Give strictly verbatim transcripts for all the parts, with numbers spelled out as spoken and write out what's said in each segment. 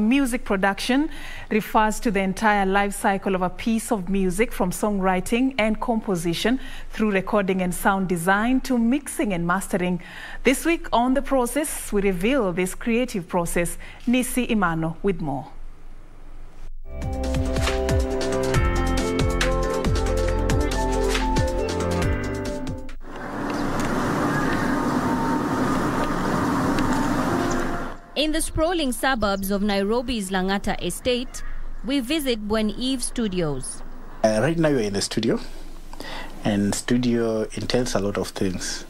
Music production refers to the entire life cycle of a piece of music, from songwriting and composition through recording and sound design to mixing and mastering. This week on The Process, we reveal this creative process. Nissie Imano with more. In the sprawling suburbs of Nairobi's Langata estate, we visit Buen Eve Studios. Uh, right now we're in the studio, and studio entails a lot of things.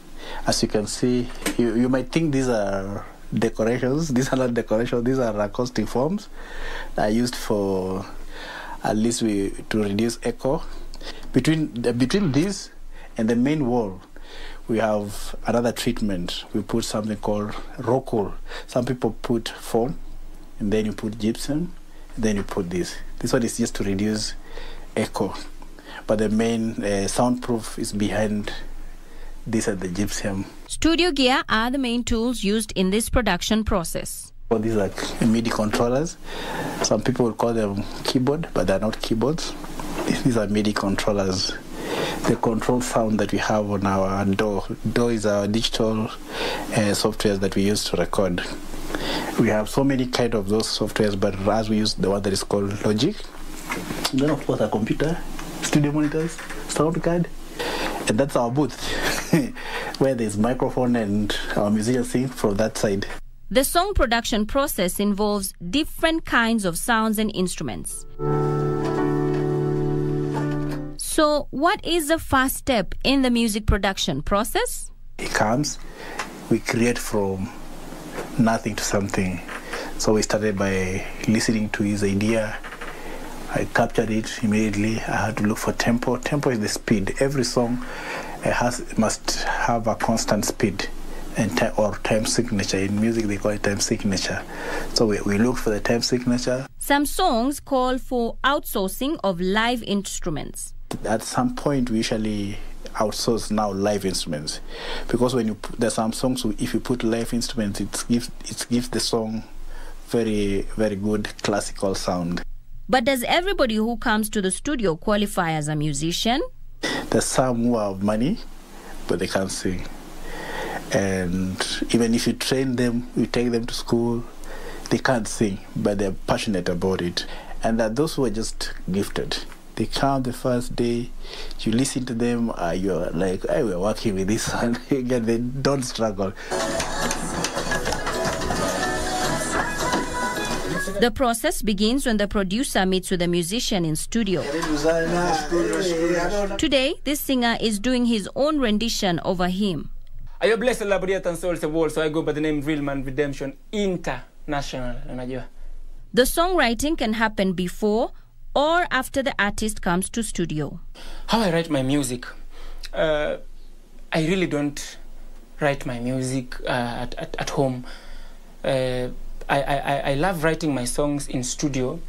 As you can see, you, you might think these are decorations. These are not decorations, these are acoustic forms uh, used for, at least we, to reduce echo. Between, uh, between these and the main wall, we have another treatment. We put something called Rokul. Some people put foam, and then you put gypsum, and then you put this. This one is just to reduce echo. But the main uh, soundproof is behind this and the gypsum. Studio gear are the main tools used in this production process. Well, these are MIDI controllers. Some people will call them keyboard, but they're not keyboards. These are MIDI controllers. The control sound that we have on our D A W. D A W is our digital uh, software that we use to record. We have so many kind of those softwares, but as we use the one that is called Logic. Then of course our computer, studio monitors, sound card, and that's our booth where there's microphone and our musicians sing from that side. The song production process involves different kinds of sounds and instruments. So what is the first step in the music production process? It comes, we create from nothing to something. So we started by listening to his idea. I captured it immediately. I had to look for tempo. Tempo is the speed. Every song has, must have a constant speed and time, or time signature. In music they call it time signature. So we, we look for the time signature. Some songs call for outsourcing of live instruments. At some point, we usually outsource now live instruments, because when you put, there's some songs, if you put live instruments, it gives it gives the song very very good classical sound. But does everybody who comes to the studio qualify as a musician? There's some who have money, but they can't sing, and even if you train them, you take them to school, they can't sing, but they're passionate about it. And that those who are just gifted. They come the first day, you listen to them, uh, you're like, hey, we're working with this one. Again, they don't struggle. The process begins when the producer meets with the musician in studio. Today, this singer is doing his own rendition over him. I am blessed and soul the world, so I go by the name Real Man Redemption International. The songwriting can happen before or after the artist comes to studio. How I write my music? Uh, I really don't write my music uh, at, at, at home. Uh, I, I, I love writing my songs in studio,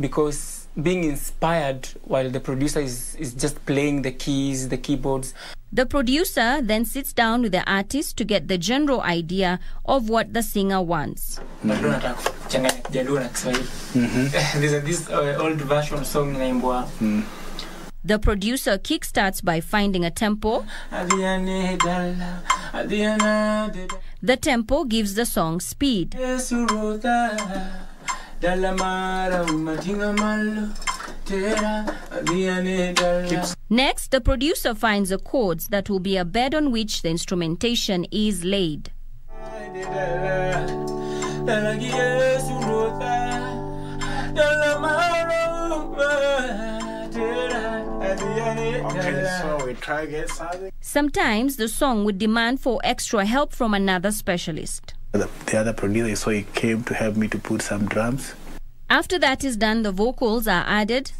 because being inspired while the producer is, is just playing the keys, the keyboards. The producer then sits down with the artist to get the general idea of what the singer wants. Mm-hmm. Mm-hmm. There's this uh, old version song named mm. The producer kickstarts by finding a tempo. The tempo gives the song speed. Next, the producer finds the chords that will be a bed on which the instrumentation is laid. Sometimes the song would demand for extra help from another specialist. The, the other producer, so he came to help me to put some drums. After that is done, the vocals are added.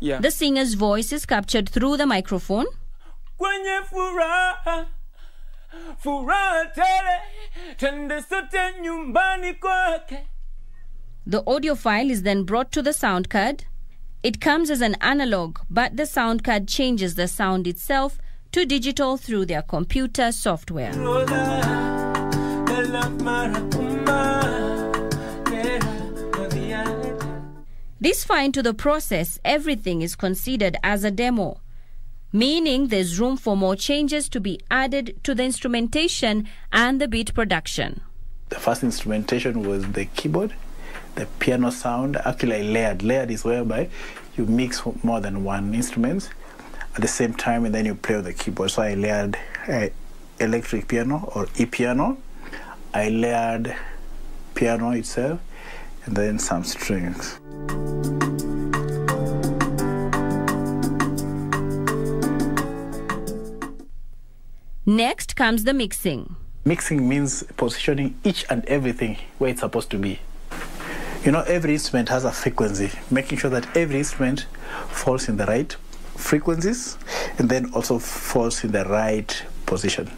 Yeah. The singer's voice is captured through the microphone. The audio file is then brought to the sound card. It comes as an analog, but the sound card changes the sound itself to digital through their computer software. This find to the process, everything is considered as a demo, meaning there's room for more changes to be added to the instrumentation and the beat production. The first instrumentation was the keyboard, the piano sound, actually I layered. Layered is whereby you mix more than one instrument at the same time and then you play with the keyboard. So I layered uh, electric piano or e-piano, I layered piano itself, and then some strings. Next comes the mixing. Mixing means positioning each and everything where it's supposed to be. You know, every instrument has a frequency, making sure that every instrument falls in the right frequencies and then also falls in the right position.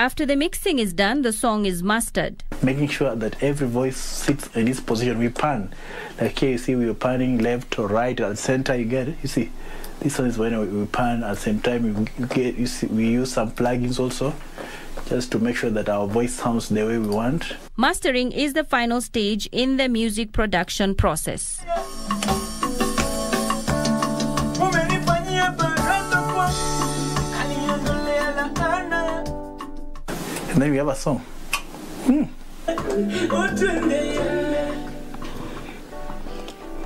After the mixing is done, the song is mastered. Making sure that every voice sits in its position. We pan. Like here you see we were panning left or right or center, you get it? You see, this one is when we pan at the same time. We, get, you see, we use some plugins also, just to make sure that our voice sounds the way we want. Mastering is the final stage in the music production process. And then we have a song. Mm.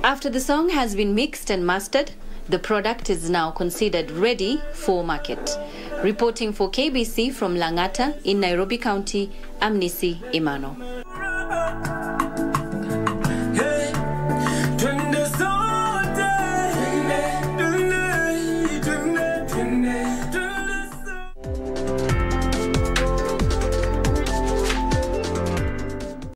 After the song has been mixed and mastered, the product is now considered ready for market. Reporting for K B C from Langata in Nairobi County, I'm Nissie Imano.